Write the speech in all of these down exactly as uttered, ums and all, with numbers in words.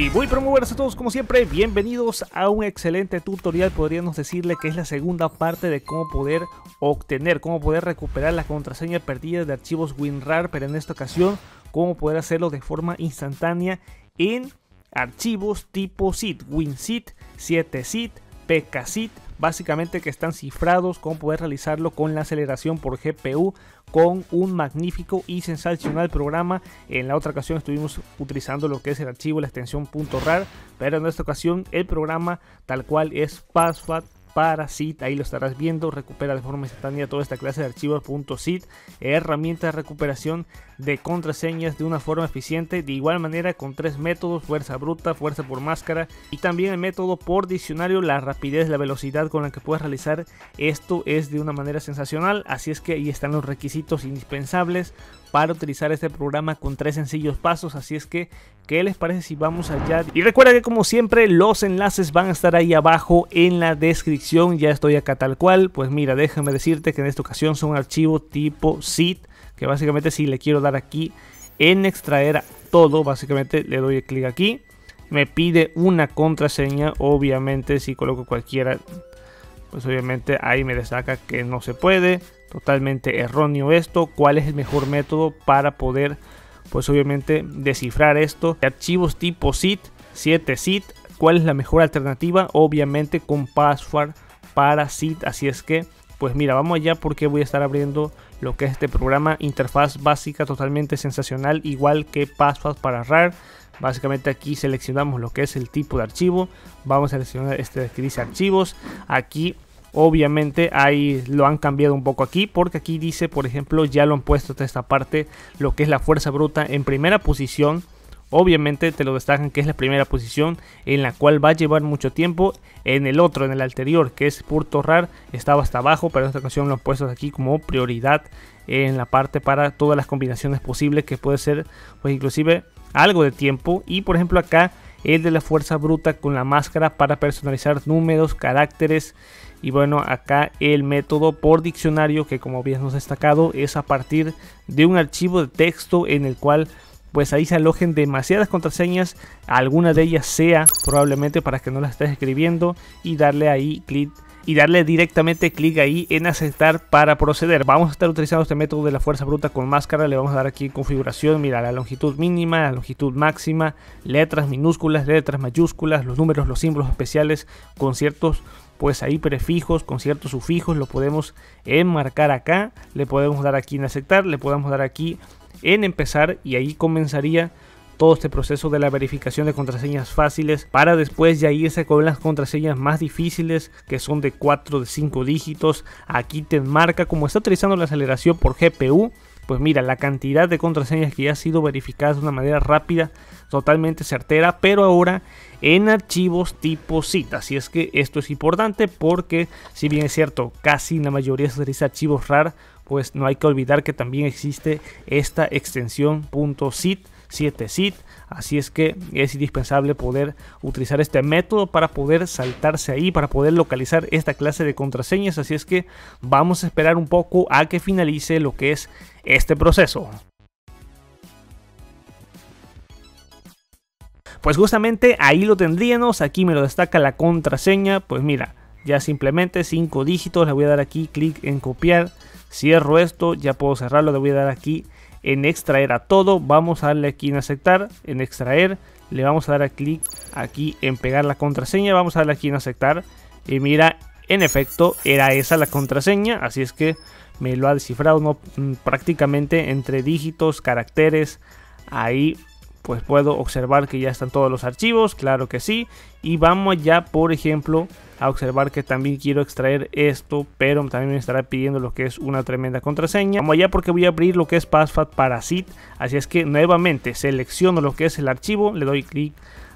Y muy pero muy buenas a todos, como siempre, bienvenidos a un excelente tutorial. Podríamos decirle que es la segunda parte de cómo poder obtener, cómo poder recuperar las contraseñas perdidas de archivos WinRAR, pero en esta ocasión cómo poder hacerlo de forma instantánea en archivos tipo zip, WinZIP, siete zip, P K zip, básicamente que están cifrados, cómo poder realizarlo con la aceleración por G P U, con un magnífico y sensacional programa. En la otra ocasión estuvimos utilizando lo que es el archivo, la extensión .rar, pero en esta ocasión el programa tal cual es PassFab para zip, ahí lo estarás viendo, recupera de forma instantánea toda esta clase de archivos .zip, herramienta de recuperación de contraseñas de una forma eficiente, de igual manera con tres métodos: fuerza bruta, fuerza por máscara y también el método por diccionario. La rapidez, la velocidad con la que puedes realizar esto es de una manera sensacional, así es que ahí están los requisitos indispensables para utilizar este programa con tres sencillos pasos. Así es que, ¿qué les parece si vamos allá? Y recuerda que como siempre los enlaces van a estar ahí abajo en la descripción. Ya estoy acá tal cual. Pues mira, déjame decirte que en esta ocasión son archivos tipo zip, que básicamente si le quiero dar aquí en extraer todo, básicamente le doy clic aquí, me pide una contraseña. Obviamente si coloco cualquiera, pues obviamente ahí me destaca que no se puede. Totalmente erróneo esto. ¿Cuál es el mejor método para poder, pues obviamente, descifrar esto? Archivos tipo zip, siete zip. ¿Cuál es la mejor alternativa? Obviamente con PassFab para zip. Así es que, pues mira, vamos allá porque voy a estar abriendo lo que es este programa. Interfaz básica totalmente sensacional, igual que PassFab para RAR. Básicamente aquí seleccionamos lo que es el tipo de archivo. Vamos a seleccionar este que dice archivos. Aquí obviamente ahí lo han cambiado un poco aquí, porque aquí dice, por ejemplo, ya lo han puesto hasta esta parte, lo que es la fuerza bruta en primera posición. Obviamente te lo destacan que es la primera posición, en la cual va a llevar mucho tiempo. En el otro, en el anterior, que es punto rar, estaba hasta abajo, pero en esta ocasión lo han puesto aquí como prioridad en la parte para todas las combinaciones posibles, que puede ser pues inclusive algo de tiempo. Y por ejemplo acá el de la fuerza bruta con la máscara para personalizar números, caracteres. Y bueno, acá el método por diccionario, que como bien nos ha destacado es a partir de un archivo de texto en el cual pues ahí se alojen demasiadas contraseñas, alguna de ellas sea probablemente para que no las estés escribiendo, y darle ahí clic y darle directamente clic ahí en aceptar para proceder. Vamos a estar utilizando este método de la fuerza bruta con máscara. Le vamos a dar aquí configuración, mira, la longitud mínima, la longitud máxima, letras minúsculas, letras mayúsculas, los números, los símbolos especiales con ciertos pues ahí prefijos, con ciertos sufijos. Lo podemos enmarcar acá, le podemos dar aquí en aceptar, le podemos dar aquí en empezar, y ahí comenzaría todo este proceso de la verificación de contraseñas fáciles, para después ya irse con las contraseñas más difíciles, que son de cuatro, de cinco dígitos. Aquí te marca, como está utilizando la aceleración por G P U, pues mira la cantidad de contraseñas que ya ha sido verificadas de una manera rápida, totalmente certera, pero ahora en archivos tipo zip. Así es que esto es importante, porque si bien es cierto casi la mayoría se utiliza archivos RAR, pues no hay que olvidar que también existe esta extensión .zip, siete zip, así es que es indispensable poder utilizar este método para poder saltarse ahí, para poder localizar esta clase de contraseñas. Así es que vamos a esperar un poco a que finalice lo que es este proceso. Pues justamente ahí lo tendríamos, aquí me lo destaca la contraseña, pues mira, ya simplemente cinco dígitos. Le voy a dar aquí clic en copiar, cierro esto, ya puedo cerrarlo. Le voy a dar aquí en extraer a todo, vamos a darle aquí en aceptar, en extraer, le vamos a dar a clic aquí en pegar la contraseña, vamos a darle aquí en aceptar, y mira, en efecto era esa la contraseña. Así es que me lo ha descifrado, ¿no? Prácticamente entre dígitos, caracteres, ahí pues puedo observar que ya están todos los archivos, claro que sí. Y vamos ya por ejemplo a observar que también quiero extraer esto, pero también me estará pidiendo lo que es una tremenda contraseña. Vamos allá porque voy a abrir lo que es PassFab para zip. Así es que nuevamente selecciono lo que es el archivo, le doy clic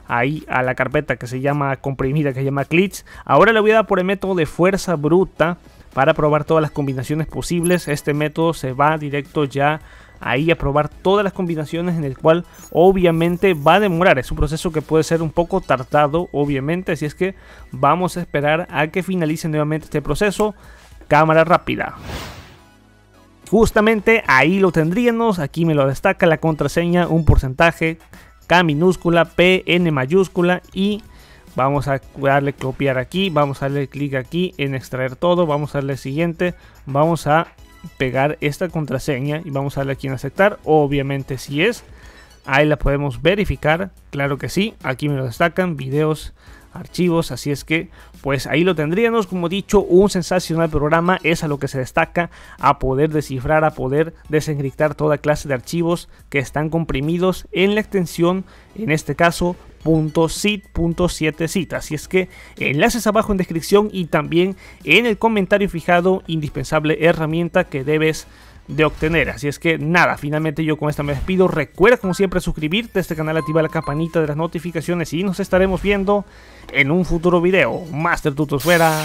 ahí a la carpeta que se llama comprimida, que se llama clics. Ahora le voy a dar por el método de fuerza bruta para probar todas las combinaciones posibles. Este método se va directo ya ahí a probar todas las combinaciones, en el cual obviamente va a demorar, es un proceso que puede ser un poco tardado obviamente, así es que vamos a esperar a que finalice nuevamente este proceso. Cámara rápida. Justamente ahí lo tendríamos, aquí me lo destaca la contraseña, un porcentaje, K minúscula, P, N mayúscula y vamos a darle copiar aquí, vamos a darle clic aquí en extraer todo, vamos a darle siguiente, vamos a pegar esta contraseña y vamos a darle aquí en aceptar, obviamente si es, ahí la podemos verificar, claro que sí, aquí me lo destacan, videos, archivos, así es que pues ahí lo tendríamos, como dicho, un sensacional programa, es a lo que se destaca, a poder descifrar, a poder desencriptar toda clase de archivos que están comprimidos en la extensión, en este caso .zip.siete zip, así es que enlaces abajo en descripción y también en el comentario fijado, indispensable herramienta que debes de obtener, así es que nada, finalmente yo con esta me despido, recuerda como siempre suscribirte a este canal, activar la campanita de las notificaciones y nos estaremos viendo en un futuro video. Master Tutos fuera.